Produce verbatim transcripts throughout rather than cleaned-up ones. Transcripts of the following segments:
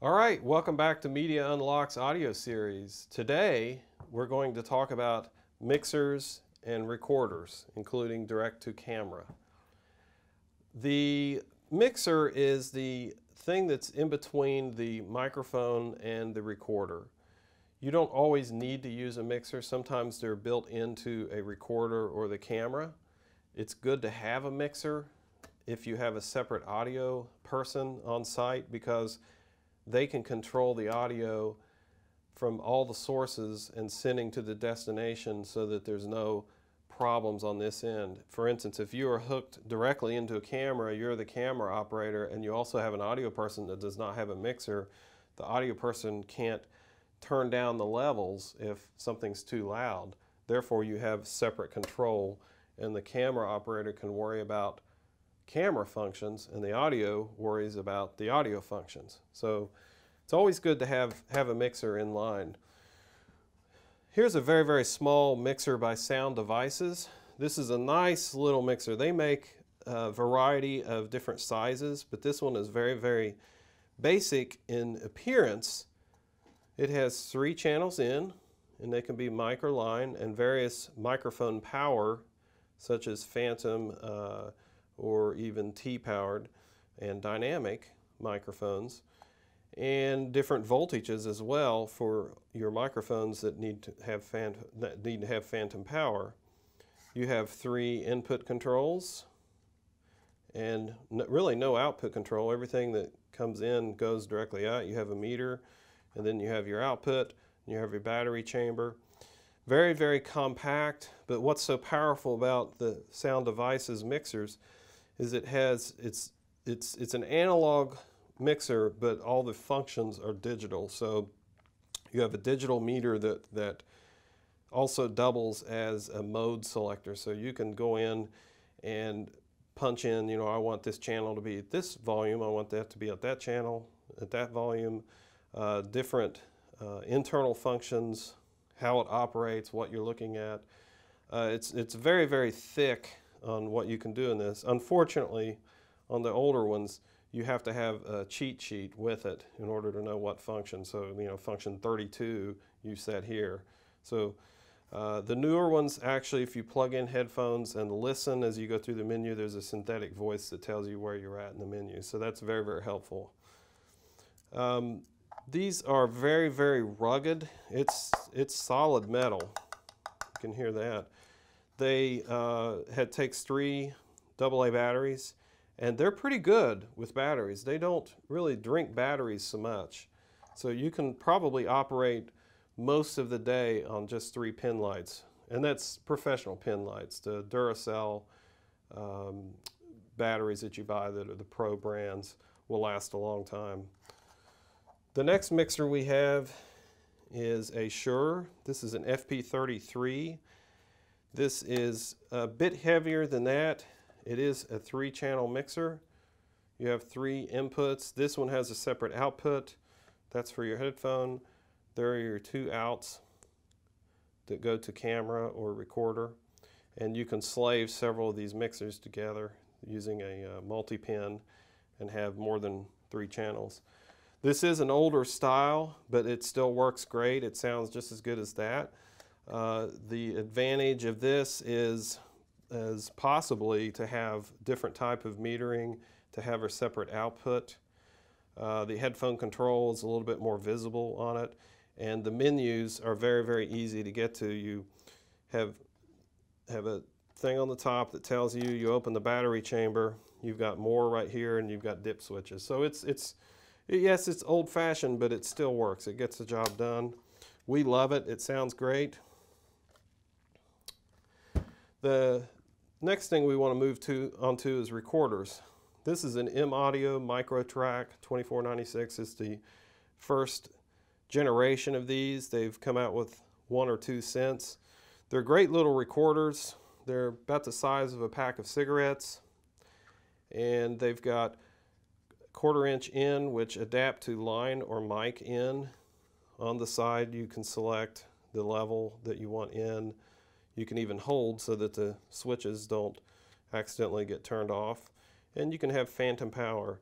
All right, welcome back to Media Unlocks audio series. Today, we're going to talk about mixers and recorders, including direct to camera. The mixer is the thing that's in between the microphone and the recorder. You don't always need to use a mixer. Sometimes they're built into a recorder or the camera. It's good to have a mixer if you have a separate audio person on site, because they can control the audio from all the sources and sending to the destination so that there's no problems on this end. For instance, if you are hooked directly into a camera, you're the camera operator, and you also have an audio person that does not have a mixer, the audio person can't turn down the levels if something's too loud. Therefore, you have separate control, and the camera operator can worry about camera functions and the audio worries about the audio functions. So it's always good to have have a mixer in line. Here's a very very small mixer by Sound Devices. This is a nice little mixer. They make a variety of different sizes, but this one is very very basic in appearance. It has three channels in, and they can be micro line and various microphone power such as Phantom uh, or even T-powered and dynamic microphones, and different voltages as well for your microphones that need to have phantom, that need to have phantom power. You have three input controls and no, really no output control. Everything that comes in goes directly out. You have a meter, and then you have your output, and you have your battery chamber. Very, very compact, but what's so powerful about the Sound Devices mixers is it has, it's, it's, it's an analog mixer, but all the functions are digital. So you have a digital meter that, that also doubles as a mode selector. So you can go in and punch in, you know, I want this channel to be at this volume, I want that to be at that channel, at that volume, uh, different uh, internal functions, how it operates, what you're looking at. Uh, it's, it's very, very thick on what you can do in this. Unfortunately, on the older ones, you have to have a cheat sheet with it in order to know what function. So, you know, function thirty-two you set here. So uh, the newer ones, actually, if you plug in headphones and listen as you go through the menu, there's a synthetic voice that tells you where you're at in the menu. So that's very, very helpful. Um, these are very, very rugged. It's, it's solid metal. You can hear that. They uh, had takes three double A batteries, and they're pretty good with batteries. They don't really drink batteries so much. So you can probably operate most of the day on just three pin lights, and that's professional pin lights, the Duracell um, batteries that you buy that are the Pro brands will last a long time. The next mixer we have is a Shure. This is an F P thirty-three. This is a bit heavier than that. It is a three channel mixer. You have three inputs. This one has a separate output. That's for your headphone. There are your two outs that go to camera or recorder. And you can slave several of these mixers together using a uh, multi-pin and have more than three channels. This is an older style, but it still works great. It sounds just as good as that. Uh, the advantage of this is, is possibly to have different type of metering, to have a separate output. Uh, the headphone control is a little bit more visible on it, and the menus are very, very easy to get to. You have, have a thing on the top that tells you, you open the battery chamber, you've got more right here, and you've got dip switches. So it's, it's, yes, it's old-fashioned, but it still works. It gets the job done. We love it. It sounds great. The next thing we want to move to onto is recorders. This is an M-Audio Microtrack twenty-four ninety-six. It's the first generation of these. They've come out with one or two cents. They're great little recorders. They're about the size of a pack of cigarettes, and they've got quarter inch in, which adapt to line or mic in. On the side, you can select the level that you want in. You can even hold so that the switches don't accidentally get turned off. And you can have phantom power.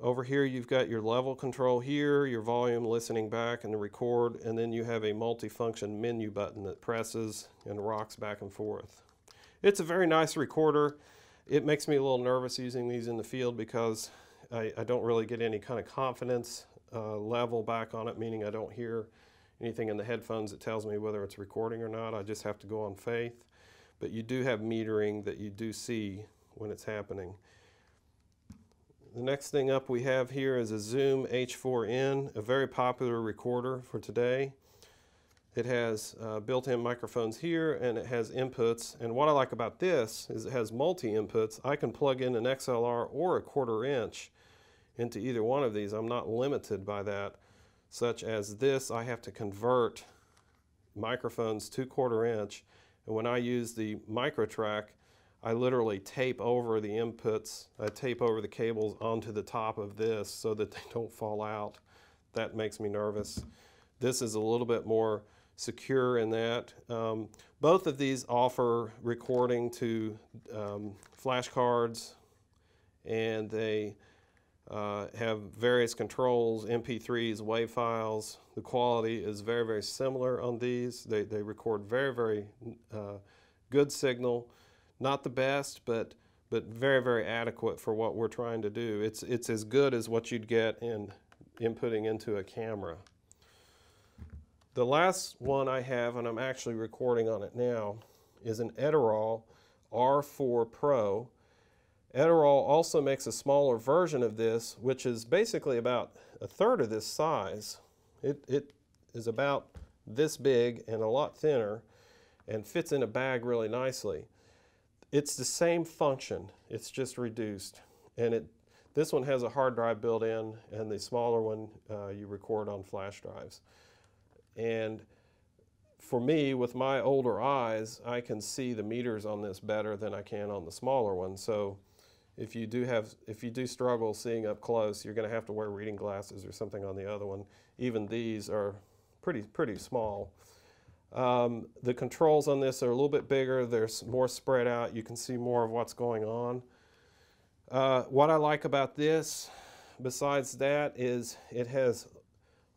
Over here, you've got your level control here, your volume, listening back, and the record, and then you have a multi-function menu button that presses and rocks back and forth. It's a very nice recorder. It makes me a little nervous using these in the field because I, I don't really get any kind of confidence uh, level back on it, meaning I don't hear anything in the headphones that tells me whether it's recording or not. I just have to go on faith. But you do have metering that you do see when it's happening. The next thing up we have here is a Zoom H four N, a very popular recorder for today. It has uh, built-in microphones here, and it has inputs. And what I like about this is it has multi-inputs. I can plug in an X L R or a quarter inch into either one of these. I'm not limited by that. Such as this, I have to convert microphones to quarter inch. And when I use the Microtrack, I literally tape over the inputs, I tape over the cables onto the top of this so that they don't fall out. That makes me nervous. This is a little bit more secure in that. Um, both of these offer recording to um, flash cards, and they uh, have various controls, M P threes, WAV files. The quality is very, very similar on these. They, they record very, very uh, good signal. Not the best, but but very, very adequate for what we're trying to do. It's it's as good as what you'd get in inputting into a camera. The last one I have, and I'm actually recording on it now, is an Edirol R four Pro. Edirol also makes a smaller version of this, which is basically about a third of this size. It, it is about this big and a lot thinner and fits in a bag really nicely. It's the same function, it's just reduced. And it, this one has a hard drive built in, and the smaller one uh, you record on flash drives. And for me, with my older eyes, I can see the meters on this better than I can on the smaller one. So if you do have, if you do struggle seeing up close, you're gonna have to wear reading glasses or something on the other one. Even these are pretty, pretty small. Um, the controls on this are a little bit bigger, they're more spread out, you can see more of what's going on. Uh, what I like about this, besides that, is it has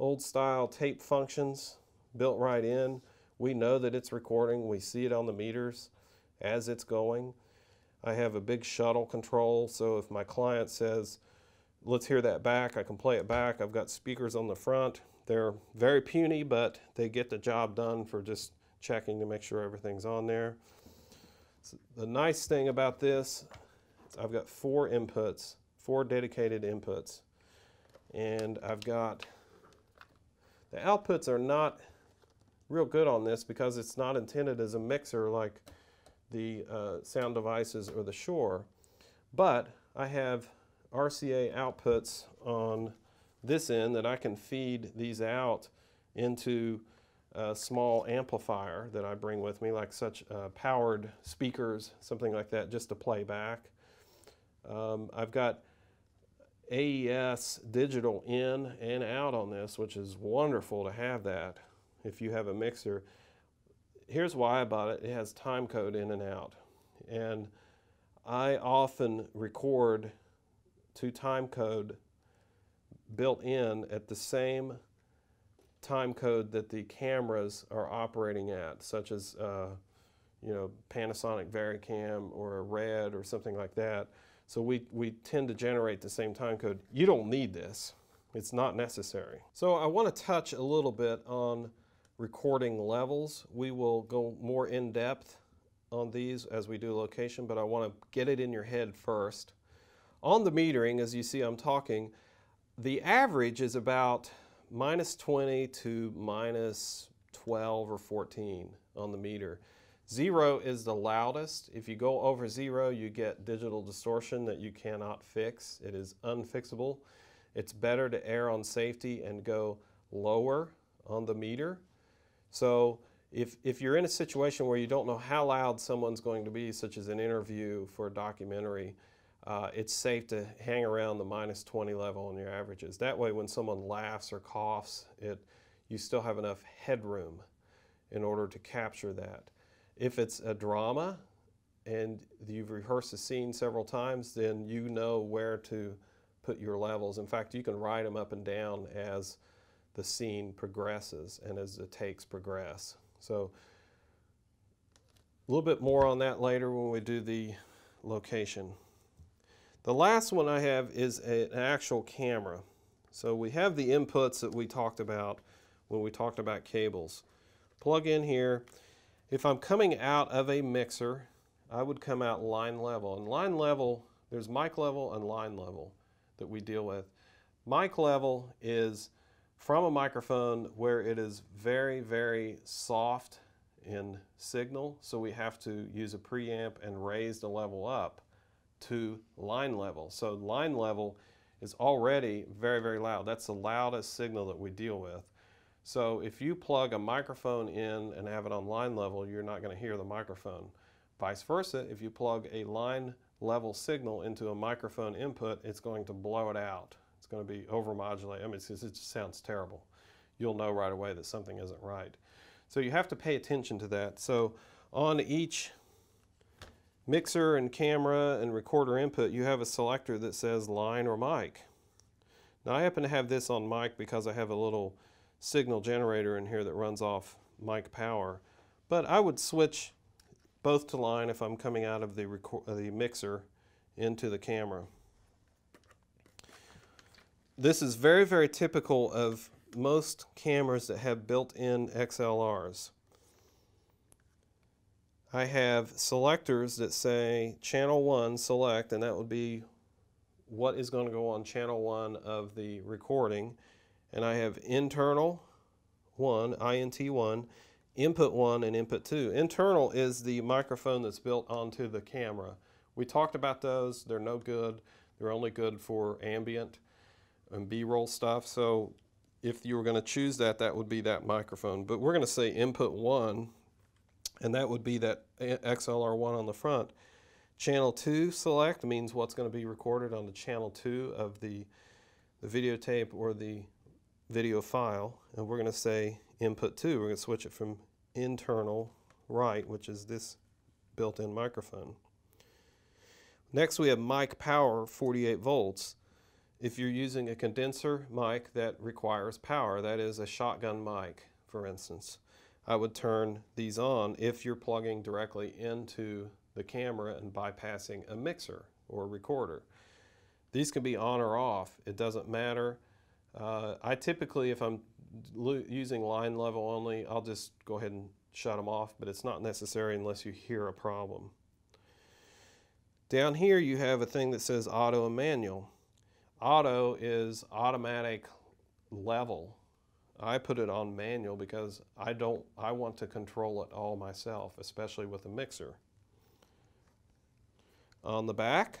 old style tape functions built right in. We know that it's recording, we see it on the meters as it's going. I have a big shuttle control, so if my client says, let's hear that back, I can play it back. I've got speakers on the front. They're very puny, but they get the job done for just checking to make sure everything's on there. So the nice thing about this is I've got four inputs, four dedicated inputs. And I've got, the outputs are not real good on this because it's not intended as a mixer like the uh, Sound Devices or the Shure. But I have R C A outputs on this end that I can feed these out into a small amplifier that I bring with me, like such uh, powered speakers, something like that, just to play back. Um, I've got A E S digital in and out on this, which is wonderful to have that if you have a mixer. Here's why about it, it has time code in and out. And I often record to time code built in at the same time code that the cameras are operating at, such as uh, you know, Panasonic Varicam or a RED or something like that. So we, we tend to generate the same time code. You don't need this. It's not necessary. So I want to touch a little bit on recording levels. We will go more in depth on these as we do location, but I want to get it in your head first. On the metering, as you see I'm talking, the average is about minus twenty to minus twelve or fourteen on the meter. Zero is the loudest. If you go over zero, you get digital distortion that you cannot fix. It is unfixable. It's better to err on safety and go lower on the meter. So if, if you're in a situation where you don't know how loud someone's going to be, such as an interview for a documentary, Uh, it's safe to hang around the minus twenty level on your averages. That way when someone laughs or coughs, it, you still have enough headroom in order to capture that. If it's a drama and you've rehearsed a scene several times, then you know where to put your levels. In fact, you can ride them up and down as the scene progresses and as the takes progress. So a little bit more on that later when we do the location. The last one I have is a, an actual camera. So we have the inputs that we talked about when we talked about cables. Plug in here. If I'm coming out of a mixer, I would come out line level. And line level, there's mic level and line level that we deal with. Mic level is from a microphone where it is very, very soft in signal, so we have to use a preamp and raise the level up to line level. So line level is already very, very loud. That's the loudest signal that we deal with. So if you plug a microphone in and have it on line level, you're not going to hear the microphone. Vice versa, if you plug a line level signal into a microphone input, it's going to blow it out. It's going to be overmodulated. I mean, it's, it just sounds terrible. You'll know right away that something isn't right. So you have to pay attention to that. So on each mixer and camera and recorder input, you have a selector that says line or mic. Now I happen to have this on mic because I have a little signal generator in here that runs off mic power, but I would switch both to line if I'm coming out of the, record, the mixer into the camera. This is very, very typical of most cameras that have built-in X L Rs. I have selectors that say channel one select, and that would be what is going to go on channel one of the recording. And I have internal one, I N T one, input one, and input two. Internal is the microphone that's built onto the camera. We talked about those. They're no good. They're only good for ambient and B-roll stuff. So if you were going to choose that, that would be that microphone. But we're going to say input one, and that would be that X L R one on the front. Channel two select means what's going to be recorded on the channel two of the, the videotape or the video file. And we're going to say input two. We're going to switch it from internal right, which is this built-in microphone. Next we have mic power, forty-eight volts. If you're using a condenser mic that requires power, that is a shotgun mic, for instance, I would turn these on if you're plugging directly into the camera and bypassing a mixer or a recorder. These can be on or off. It doesn't matter. Uh, I typically, if I'm using line level only, I'll just go ahead and shut them off, but it's not necessary unless you hear a problem. Down here you have a thing that says auto and manual. Auto is automatic level. I put it on manual because I don't, I want to control it all myself, especially with a mixer. On the back,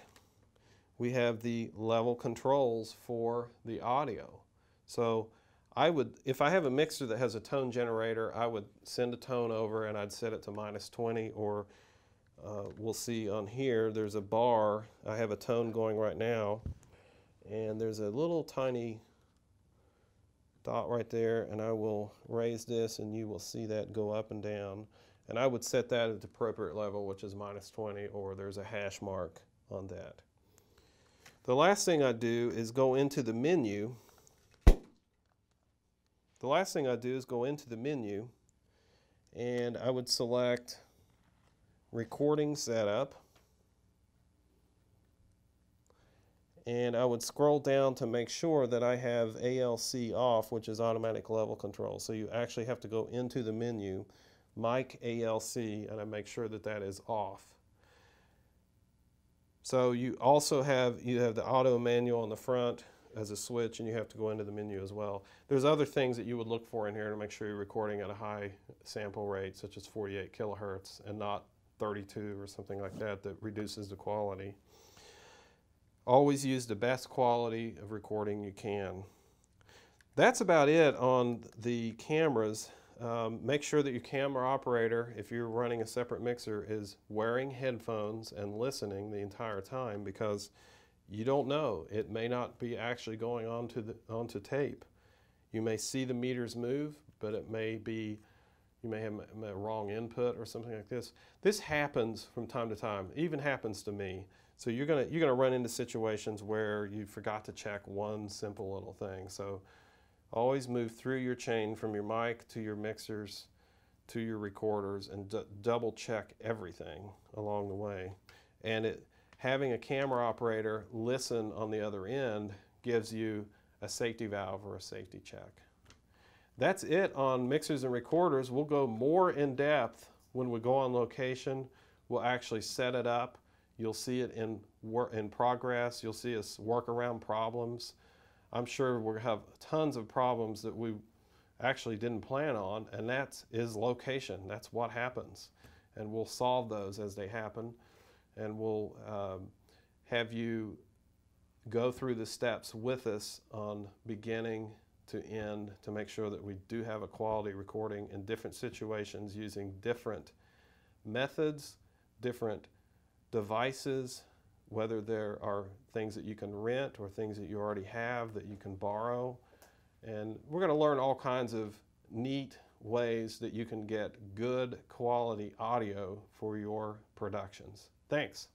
we have the level controls for the audio. So I would, if I have a mixer that has a tone generator, I would send a tone over and I'd set it to minus twenty, or uh, we'll see on here, there's a bar. I have a tone going right now, and there's a little tiny dot right there, and I will raise this and you will see that go up and down. And I would set that at the appropriate level, which is minus twenty, or there's a hash mark on that. The last thing I do is go into the menu. The last thing I do is go into the menu and I would select recording setup. And I would scroll down to make sure that I have A L C off, which is automatic level control. So you actually have to go into the menu, mic A L C, and I make sure that that is off. So you also have, you have the auto manual on the front as a switch, and you have to go into the menu as well. There's other things that you would look for in here to make sure you're recording at a high sample rate, such as forty-eight kilohertz and not thirty-two or something like that, that reduces the quality. Always use the best quality of recording you can. That's about it on the cameras. Um, make sure that your camera operator, if you're running a separate mixer, is wearing headphones and listening the entire time, because you don't know. It may not be actually going onto, the, onto tape. You may see the meters move, but it may be, you may have a wrong input or something like this. This happens from time to time. It even happens to me. So you're gonna you're gonna run into situations where you forgot to check one simple little thing. So always move through your chain from your mic to your mixers to your recorders and d double check everything along the way. And it, having a camera operator listen on the other end gives you a safety valve or a safety check. That's it on mixers and recorders. We'll go more in depth when we go on location. We'll actually set it up. You'll see it in, in progress. You'll see us work around problems. I'm sure we'll have tons of problems that we actually didn't plan on, and that is location. That's what happens. And we'll solve those as they happen. And we'll um, have you go through the steps with us on beginning to end to make sure that we do have a quality recording in different situations using different methods, different devices, whether there are things that you can rent or things that you already have that you can borrow. And we're going to learn all kinds of neat ways that you can get good quality audio for your productions. Thanks.